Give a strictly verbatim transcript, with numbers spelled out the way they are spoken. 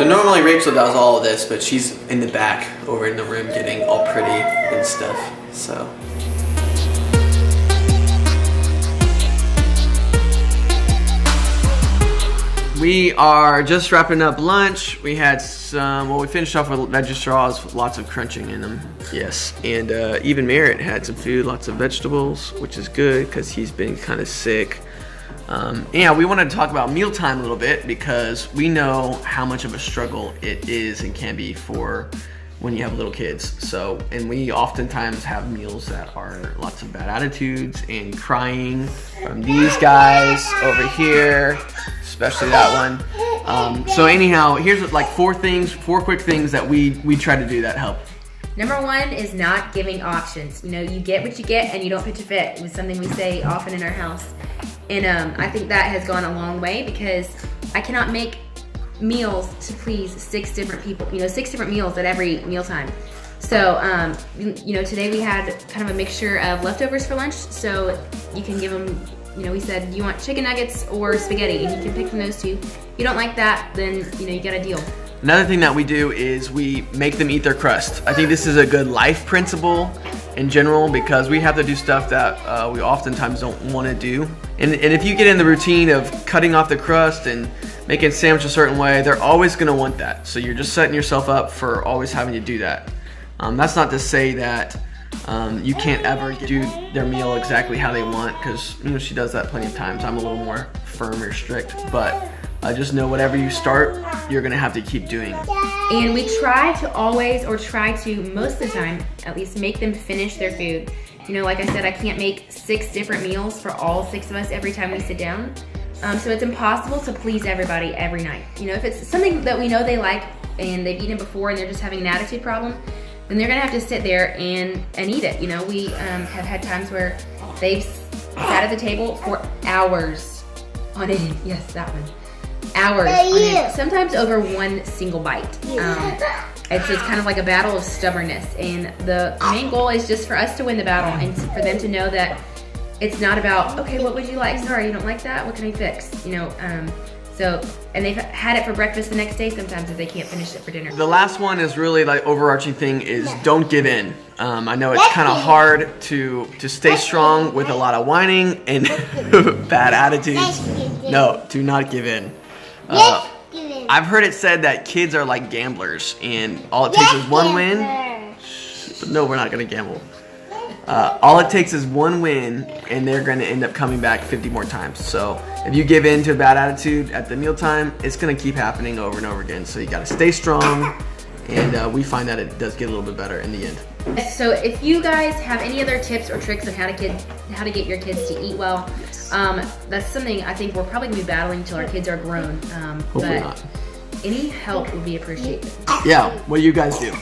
So normally Rachel does all of this, but she's in the back over in the room getting all pretty and stuff, so. We are just wrapping up lunch. We had some, well, we finished off with veggie straws with lots of crunching in them. Yes, and uh, even Merritt had some food, lots of vegetables, which is good because he's been kind of sick. Um, yeah, we wanted to talk about mealtime a little bit because we know how much of a struggle it is and can be for when you have little kids. So, and we oftentimes have meals that are lots of bad attitudes and crying from these guys over here, especially that one. Um, so anyhow, here's like four things, four quick things that we, we try to do that help. Number one is not giving options. You know, you get what you get and you don't pitch a fit was something we say often in our house. And um, I think that has gone a long way because I cannot make meals to please six different people, you know, six different meals at every mealtime. So, um, you know, today we had kind of a mixture of leftovers for lunch. So you can give them, you know, we said, you want chicken nuggets or spaghetti? And you can pick from those two. If you don't like that, then, you know, you got a deal. Another thing that we do is we make them eat their crust. I think this is a good life principle in general because we have to do stuff that uh, we oftentimes don't want to do. And, and if you get in the routine of cutting off the crust and making a sandwich a certain way, they're always going to want that. So you're just setting yourself up for always having to do that. Um, that's not to say that um, you can't ever do their meal exactly how they want because, you know, she does that plenty of times. I'm a little more firm or strict, but uh, just know whatever you start, you're going to have to keep doing. And we try to always, or try to most of the time, at least make them finish their food. You know, like I said, I can't make six different meals for all six of us every time we sit down. Um, so it's impossible to please everybody every night. You know, if it's something that we know they like and they've eaten before and they're just having an attitude problem, then they're going to have to sit there and, and eat it. You know, we um, have had times where they've sat at the table for hours on end. Yes, that one. Hours on end. Sometimes over one single bite. Um, it's just kind of like a battle of stubbornness. And the main goal is just for us to win the battle and for them to know that it's not about, okay, what would you like? Sorry, you don't like that? What can we fix? You know, um, so, and they've had it for breakfast the next day sometimes if they can't finish it for dinner. The last one is really like overarching thing is don't give in. Um, I know it's kind of hard to, to stay strong with a lot of whining and bad attitudes. No, do not give in. Uh, I've heard it said that kids are like gamblers and all it takes is one win. But no, we're not gonna gamble. Uh, all it takes is one win, and they're going to end up coming back fifty more times. So if you give in to a bad attitude at the mealtime, it's going to keep happening over and over again. So you got to stay strong, and uh, we find that it does get a little bit better in the end. So if you guys have any other tips or tricks on how to, kid, how to get your kids to eat well, um, that's something I think we're probably going to be battling until our kids are grown. Um, Hopefully but not. Any help would be appreciated. Yeah, what do you guys do?